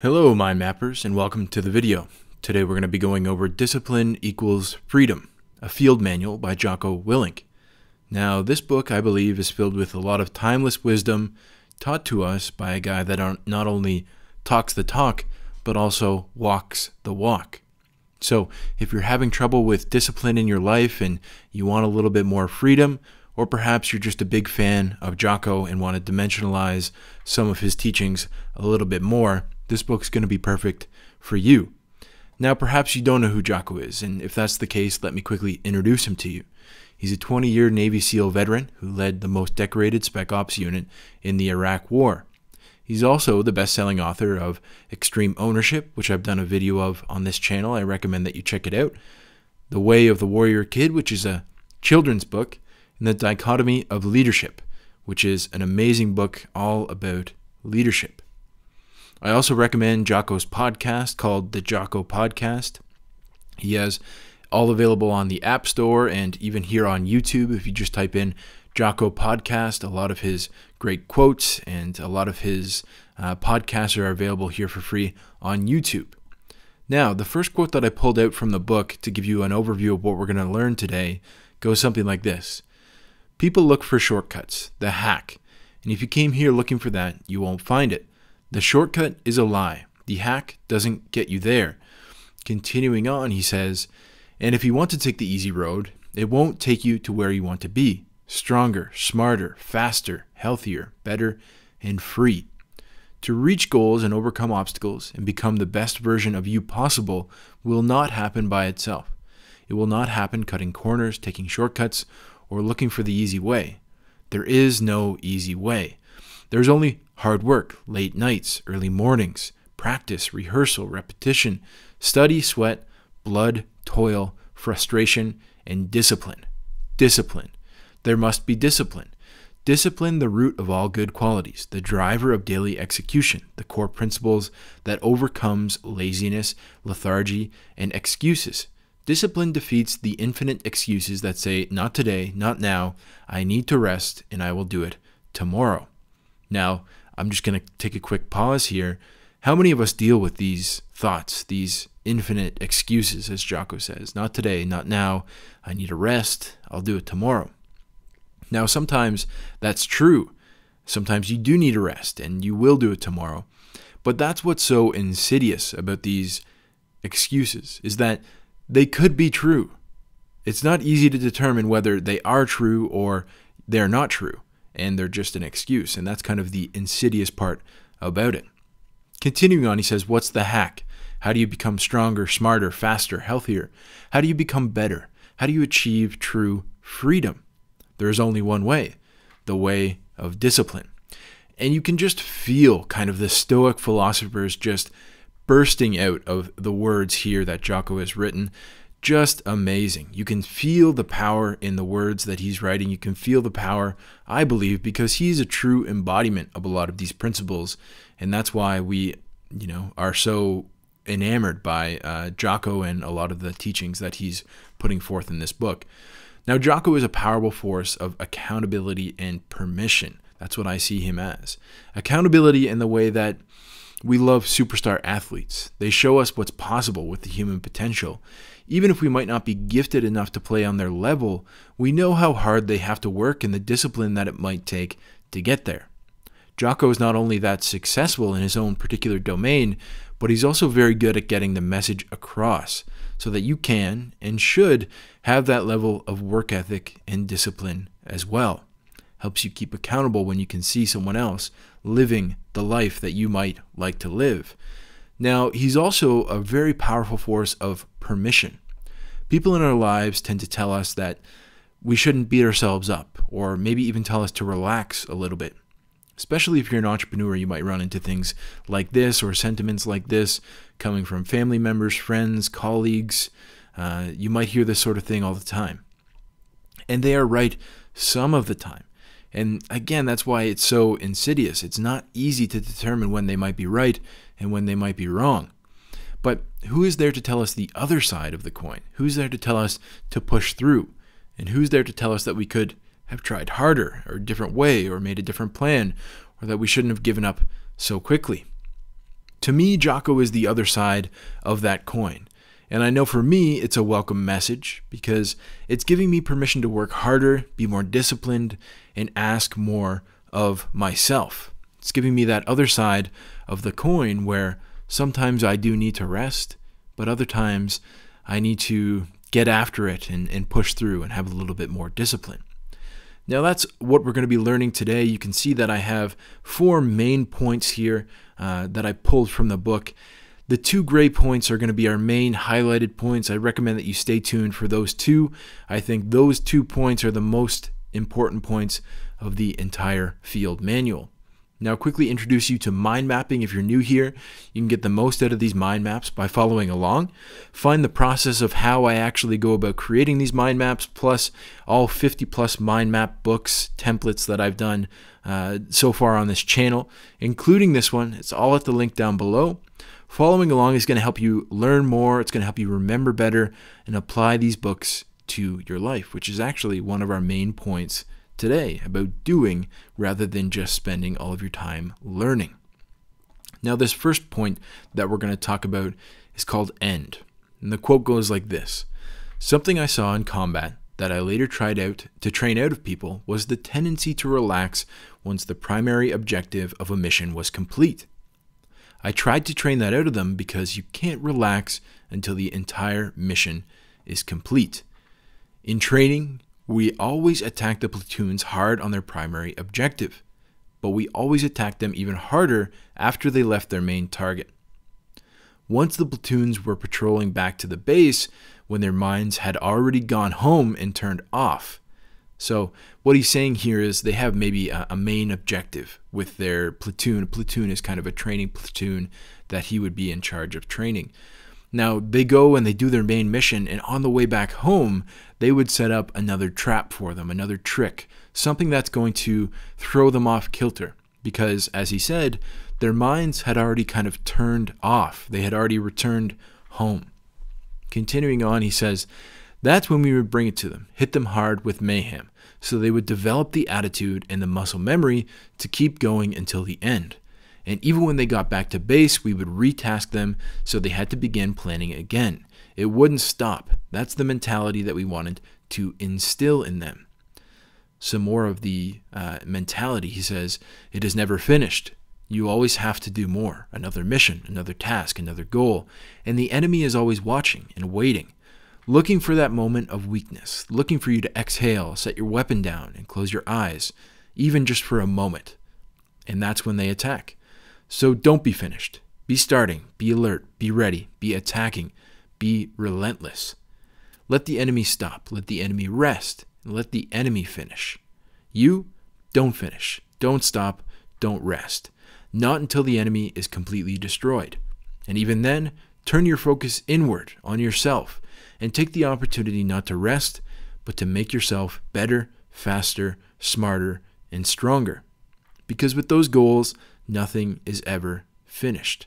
Hello Mind Mappers and welcome to the video. Today we're going to be going over Discipline Equals Freedom, a field manual by Jocko Willink. Now this book I believe is filled with a lot of timeless wisdom taught to us by a guy that not only talks the talk but also walks the walk. So if you're having trouble with discipline in your life and you want a little bit more freedom, or perhaps you're just a big fan of Jocko and want to dimensionalize some of his teachings a little bit more, this book's going to be perfect for you. Now, perhaps you don't know who Jocko is, and if that's the case, let me quickly introduce him to you. He's a 20-year Navy SEAL veteran who led the most decorated Spec Ops unit in the Iraq War. He's also the best-selling author of Extreme Ownership, which I've done a video of on this channel. I recommend that you check it out. The Way of the Warrior Kid, which is a children's book, and The Dichotomy of Leadership, which is an amazing book all about leadership. I also recommend Jocko's podcast called The Jocko Podcast. He has all available on the App Store and even here on YouTube. If you just type in Jocko Podcast, a lot of his great quotes and a lot of his podcasts are available here for free on YouTube. Now, the first quote that I pulled out from the book to give you an overview of what we're going to learn today goes something like this. People look for shortcuts, the hack. And if you came here looking for that, you won't find it. The shortcut is a lie. The hack doesn't get you there. Continuing on, he says, and if you want to take the easy road, it won't take you to where you want to be. Stronger, smarter, faster, healthier, better, and free. To reach goals and overcome obstacles and become the best version of you possible will not happen by itself. It will not happen cutting corners, taking shortcuts, or looking for the easy way. There is no easy way. There's only hard work, late nights, early mornings, practice, rehearsal, repetition, study, sweat, blood, toil, frustration, and discipline. Discipline. There must be discipline. Discipline, the root of all good qualities, the driver of daily execution, the core principles that overcomes laziness, lethargy, and excuses. Discipline defeats the infinite excuses that say, not today, not now, I need to rest, and I will do it tomorrow. Now, I'm just going to take a quick pause here. How many of us deal with these thoughts, these infinite excuses, as Jocko says? Not today, not now. I need a rest. I'll do it tomorrow. Now, sometimes that's true. Sometimes you do need a rest, and you will do it tomorrow. But that's what's so insidious about these excuses, is that they could be true. It's not easy to determine whether they are true or they're not true, and they're just an excuse. And that's kind of the insidious part about it. Continuing on, he says, what's the hack? How do you become stronger, smarter, faster, healthier? How do you become better? How do you achieve true freedom? There is only one way, the way of discipline. And you can just feel kind of the Stoic philosophers just bursting out of the words here that Jocko has written. Just amazing. You can feel the power in the words that he's writing. You can feel the power, I believe, because he's a true embodiment of a lot of these principles. And that's why we, are so enamored by Jocko and a lot of the teachings that he's putting forth in this book. Now, Jocko is a powerful force of accountability and permission. That's what I see him as. Accountability in the way that we love superstar athletes. They show us what's possible with the human potential. Even if we might not be gifted enough to play on their level, we know how hard they have to work and the discipline that it might take to get there. Jocko is not only that successful in his own particular domain, but he's also very good at getting the message across so that you can and should have that level of work ethic and discipline as well. Helps you keep accountable when you can see someone else living the life that you might like to live. Now, he's also a very powerful force of permission. People in our lives tend to tell us that we shouldn't beat ourselves up, or maybe even tell us to relax a little bit. Especially if you're an entrepreneur, you might run into things like this or sentiments like this coming from family members, friends, colleagues. You might hear this sort of thing all the time. And they are right some of the time. And again, that's why it's so insidious. It's not easy to determine when they might be right and when they might be wrong. But who is there to tell us the other side of the coin? Who's there to tell us to push through? And who's there to tell us that we could have tried harder or a different way or made a different plan, or that we shouldn't have given up so quickly? To me, Jocko is the other side of that coin. And I know for me, it's a welcome message because it's giving me permission to work harder, be more disciplined, and ask more of myself. It's giving me that other side of the coin where sometimes I do need to rest, but other times I need to get after it and push through and have a little bit more discipline. Now that's what we're going to be learning today. You can see that I have four main points here that I pulled from the book. The two gray points are going to be our main highlighted points. I recommend that you stay tuned for those two. I think those 2 points are the most important points of the entire field manual. Now, quickly introduce you to mind mapping. If you're new here, you can get the most out of these mind maps by following along. Find the process of how I actually go about creating these mind maps, plus all 50+ mind map books, templates that I've done so far on this channel, including this one. It's all at the link down below. Following along is going to help you learn more. It's going to help you remember better and apply these books to your life, which is actually one of our main points today, about doing rather than just spending all of your time learning. Now, this first point that we're going to talk about is called end. And the quote goes like this: "Something I saw in combat that I later tried out to train out of people was the tendency to relax once the primary objective of a mission was complete. I tried to train that out of them because you can't relax until the entire mission is complete. In training, we always attack the platoons hard on their primary objective, but we always attack them even harder after they left their main target. Once the platoons were patrolling back to the base, when their minds had already gone home and turned off." So what he's saying here is they have maybe a main objective with their platoon. A platoon is kind of a training platoon that he would be in charge of training. Now, they go and they do their main mission, and on the way back home, they would set up another trap for them, another trick, something that's going to throw them off kilter. Because, as he said, their minds had already kind of turned off. They had already returned home. Continuing on, he says, "That's when we would bring it to them, hit them hard with mayhem, so they would develop the attitude and the muscle memory to keep going until the end. And even when they got back to base, we would retask them, so they had to begin planning again. It wouldn't stop. That's the mentality that we wanted to instill in them." Some more of the mentality, he says, "It is never finished. You always have to do more, another mission, another task, another goal. And the enemy is always watching and waiting, looking for that moment of weakness, looking for you to exhale, set your weapon down, and close your eyes, even just for a moment. And that's when they attack. So don't be finished. Be starting, be alert, be ready, be attacking, be relentless. Let the enemy stop, let the enemy rest, and let the enemy finish. You don't finish, don't stop, don't rest. Not until the enemy is completely destroyed. And even then, turn your focus inward on yourself and take the opportunity not to rest, but to make yourself better, faster, smarter, and stronger. Because with those goals, nothing is ever finished."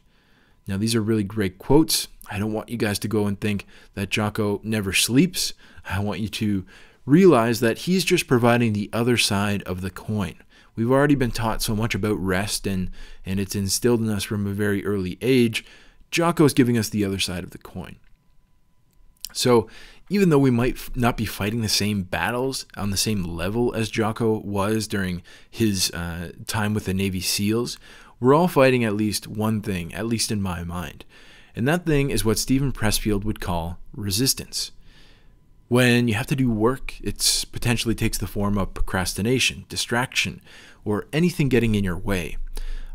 Now, these are really great quotes. I don't want you guys to go and think that Jocko never sleeps. I want you to realize that he's just providing the other side of the coin. We've already been taught so much about rest, and it's instilled in us from a very early age. Jocko's giving us the other side of the coin. So even though we might not be fighting the same battles on the same level as Jocko was during his time with the Navy SEALs, we're all fighting at least one thing, at least in my mind. And that thing is what Stephen Pressfield would call resistance. When you have to do work, it potentially takes the form of procrastination, distraction, or anything getting in your way.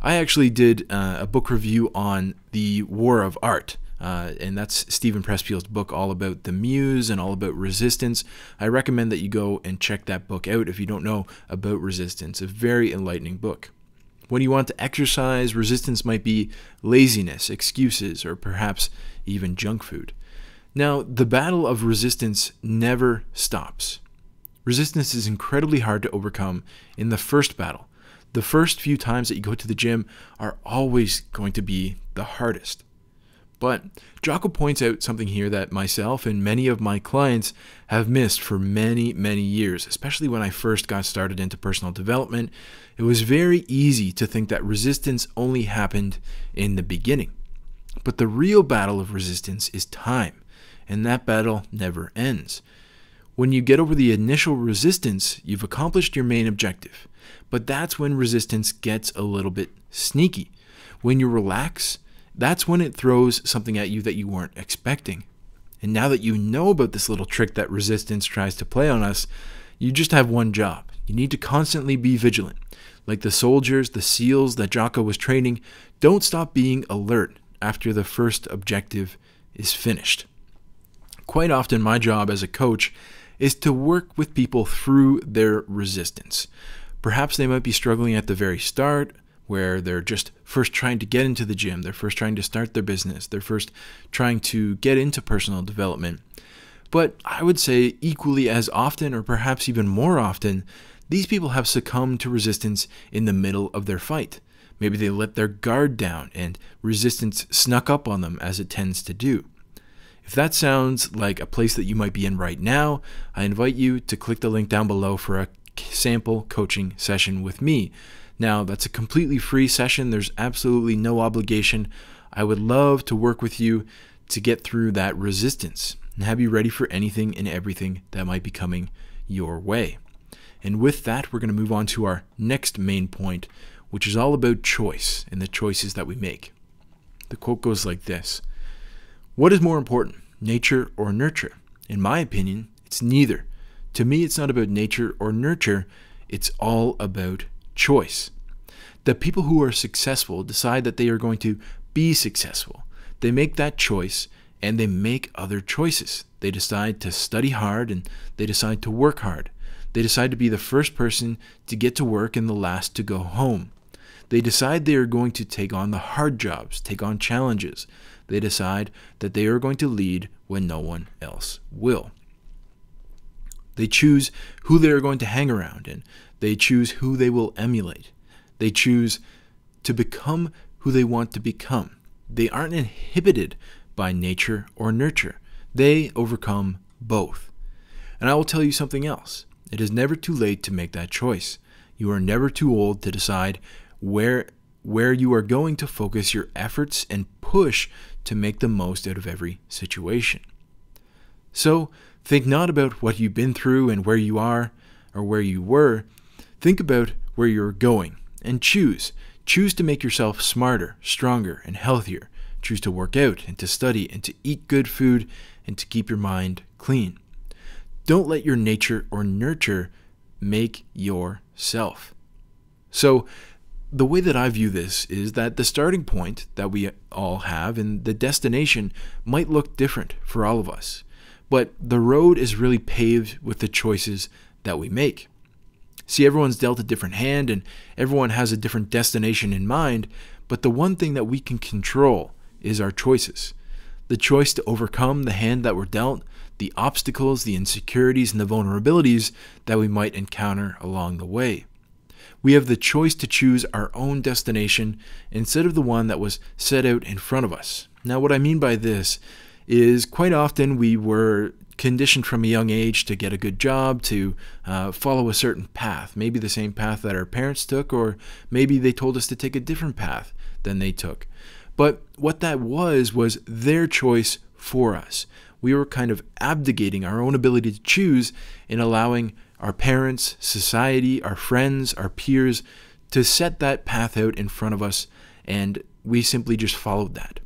I actually did a book review on The War of Art. And that's Stephen Pressfield's book all about the muse and all about resistance. I recommend that you go and check that book out if you don't know about resistance. A very enlightening book. When you want to exercise, resistance might be laziness, excuses, or perhaps even junk food. Now, the battle of resistance never stops. Resistance is incredibly hard to overcome in the first battle. The first few times that you go to the gym are always going to be the hardest. But Jocko points out something here that myself and many of my clients have missed for many, many years, especially when I first got started into personal development. It was very easy to think that resistance only happened in the beginning. But the real battle of resistance is time, and that battle never ends. When you get over the initial resistance, you've accomplished your main objective. But that's when resistance gets a little bit sneaky. When you relax, that's when it throws something at you that you weren't expecting. And now that you know about this little trick that resistance tries to play on us, you just have one job. You need to constantly be vigilant. Like the soldiers, the SEALs that Jocko was training, don't stop being alert after the first objective is finished. Quite often, my job as a coach is to work with people through their resistance. Perhaps they might be struggling at the very start, where they're just first trying to get into the gym, they're first trying to start their business, they're first trying to get into personal development. But I would say equally as often, or perhaps even more often, these people have succumbed to resistance in the middle of their fight. Maybe they let their guard down and resistance snuck up on them, as it tends to do. If that sounds like a place that you might be in right now, I invite you to click the link down below for a sample coaching session with me. Now, that's a completely free session. There's absolutely no obligation. I would love to work with you to get through that resistance and have you ready for anything and everything that might be coming your way. And with that, we're going to move on to our next main point, which is all about choice and the choices that we make. The quote goes like this: "What is more important, nature or nurture? In my opinion, it's neither. To me, it's not about nature or nurture. It's all about choice." The people who are successful decide that they are going to be successful. They make that choice and they make other choices. They decide to study hard and they decide to work hard. They decide to be the first person to get to work and the last to go home. They decide they are going to take on the hard jobs, take on challenges. They decide that they are going to lead when no one else will. They choose who they are going to hang around and they choose who they will emulate. They choose to become who they want to become. They aren't inhibited by nature or nurture. They overcome both. And I will tell you something else. It is never too late to make that choice. You are never too old to decide where you are going to focus your efforts and push to make the most out of every situation. So think not about what you've been through and where you are or where you were. Think about where you're going and choose. Choose to make yourself smarter, stronger, and healthier. Choose to work out and to study and to eat good food and to keep your mind clean. Don't let your nature or nurture make yourself. So the way that I view this is that the starting point that we all have and the destination might look different for all of us, but the road is really paved with the choices that we make. See, everyone's dealt a different hand and everyone has a different destination in mind, but the one thing that we can control is our choices. The choice to overcome the hand that we're dealt, the obstacles, the insecurities, and the vulnerabilities that we might encounter along the way. We have the choice to choose our own destination instead of the one that was set out in front of us. Now, what I mean by this is quite often we were conditioned from a young age to get a good job, to follow a certain path, maybe the same path that our parents took, or maybe they told us to take a different path than they took. But what that was their choice for us. We were kind of abdicating our own ability to choose and allowing our parents, society, our friends, our peers to set that path out in front of us, and we simply just followed that.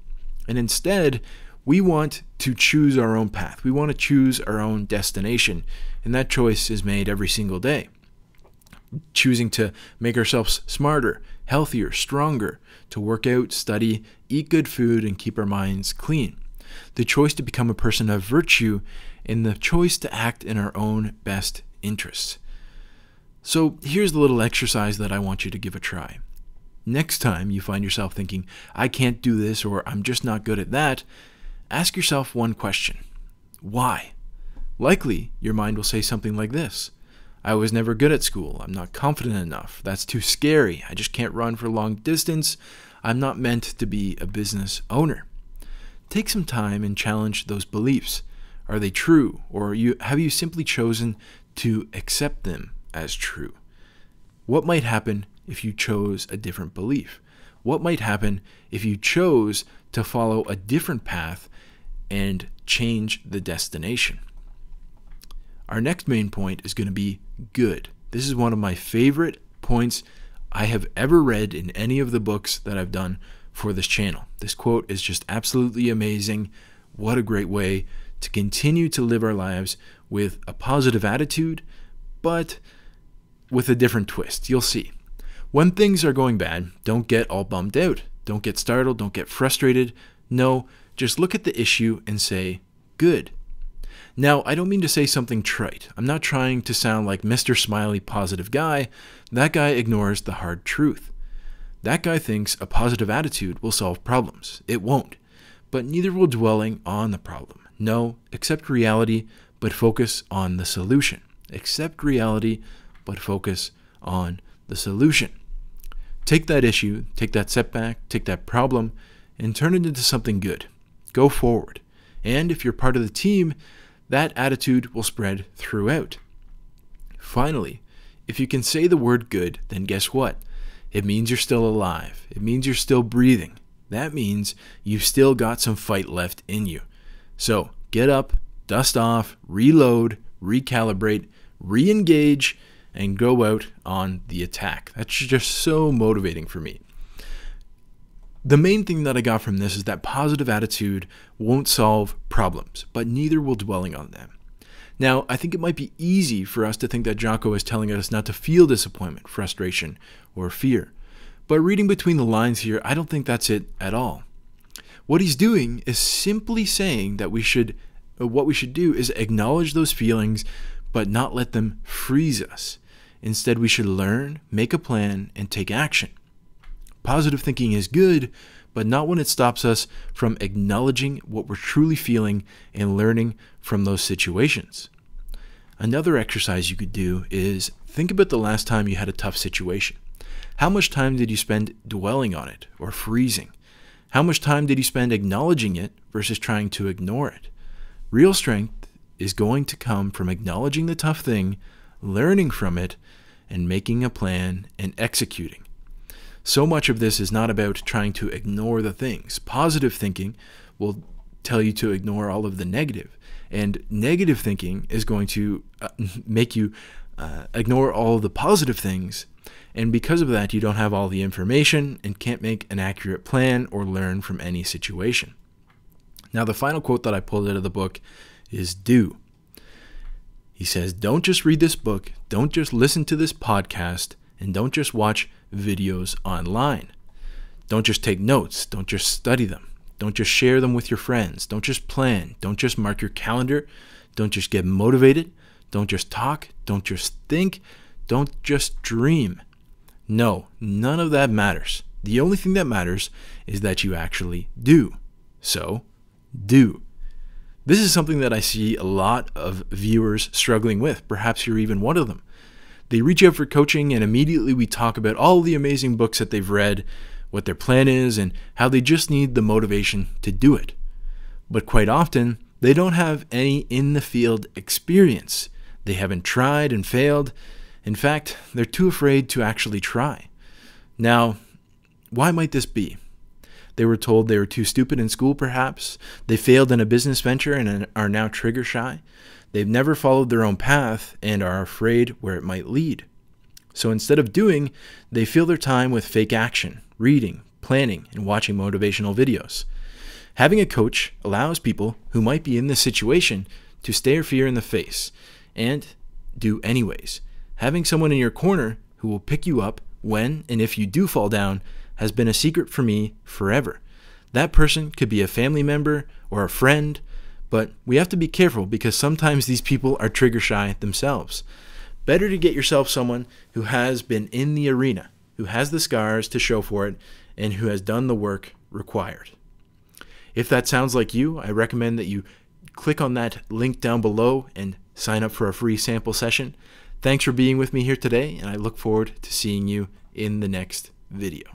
And instead, we want to choose our own path. We want to choose our own destination, and that choice is made every single day. Choosing to make ourselves smarter, healthier, stronger, to work out, study, eat good food, and keep our minds clean. The choice to become a person of virtue, and the choice to act in our own best interests. So here's the little exercise that I want you to give a try. Next time you find yourself thinking, I can't do this, or I'm just not good at that, ask yourself one question. Why? Likely, your mind will say something like this. I was never good at school. I'm not confident enough. That's too scary. I just can't run for long distance. I'm not meant to be a business owner. Take some time and challenge those beliefs. Are they true, or have you simply chosen to accept them as true? What might happen if you chose a different belief? What might happen if you chose to follow a different path and change the destination? Our next main point is going to be good. This is one of my favorite points I have ever read in any of the books that I've done for this channel. This quote is just absolutely amazing. What a great way to continue to live our lives with a positive attitude, but with a different twist. You'll see. When things are going bad, don't get all bummed out. Don't get startled. Don't get frustrated. No, just look at the issue and say, good. Now, I don't mean to say something trite. I'm not trying to sound like Mr. Smiley positive guy. That guy ignores the hard truth. That guy thinks a positive attitude will solve problems. It won't. But neither will dwelling on the problem. No, accept reality, but focus on the solution. Accept reality, but focus on the solution. Take that issue, take that setback, take that problem, and turn it into something good. Go forward. And if you're part of the team, that attitude will spread throughout. Finally, if you can say the word good, then guess what? It means you're still alive. It means you're still breathing. That means you've still got some fight left in you. So get up, dust off, reload, recalibrate, re-engage, and go out on the attack. That's just so motivating for me. The main thing that I got from this is that positive attitude won't solve problems, but neither will dwelling on them. Now, I think it might be easy for us to think that Jocko is telling us not to feel disappointment, frustration, or fear. But reading between the lines here, I don't think that's it at all. What he's doing is simply saying that what we should do is acknowledge those feelings, but not let them freeze us. Instead, we should learn, make a plan, and take action. Positive thinking is good, but not when it stops us from acknowledging what we're truly feeling and learning from those situations. Another exercise you could do is think about the last time you had a tough situation. How much time did you spend dwelling on it or freezing? How much time did you spend acknowledging it versus trying to ignore it? Real strength is going to come from acknowledging the tough thing, learning from it, and making a plan and executing. So much of this is not about trying to ignore the things. Positive thinking will tell you to ignore all of the negative, and negative thinking is going to make you ignore all the positive things, and because of that, you don't have all the information and can't make an accurate plan or learn from any situation. Now, the final quote that I pulled out of the book is do. He says, don't just read this book, don't just listen to this podcast, and don't just watch videos online. Don't just take notes. Don't just study them. Don't just share them with your friends. Don't just plan. Don't just mark your calendar. Don't just get motivated. Don't just talk. Don't just think. Don't just dream. No, none of that matters. The only thing that matters is that you actually do. So, do. This is something that I see a lot of viewers struggling with. Perhaps you're even one of them. They reach out for coaching and immediately we talk about all the amazing books that they've read, what their plan is, and how they just need the motivation to do it. But quite often, they don't have any in-the-field experience. They haven't tried and failed. In fact, they're too afraid to actually try. Now, why might this be? They were told they were too stupid in school, perhaps. They failed in a business venture and are now trigger shy. They've never followed their own path and are afraid where it might lead. So instead of doing, they fill their time with fake action, reading, planning, and watching motivational videos. Having a coach allows people who might be in this situation to stare fear in the face and do anyways. Having someone in your corner who will pick you up when and if you do fall down has been a secret for me forever. That person could be a family member or a friend, but we have to be careful because sometimes these people are trigger shy themselves. Better to get yourself someone who has been in the arena, who has the scars to show for it, and who has done the work required. If that sounds like you, I recommend that you click on that link down below and sign up for a free sample session. Thanks for being with me here today, and I look forward to seeing you in the next video.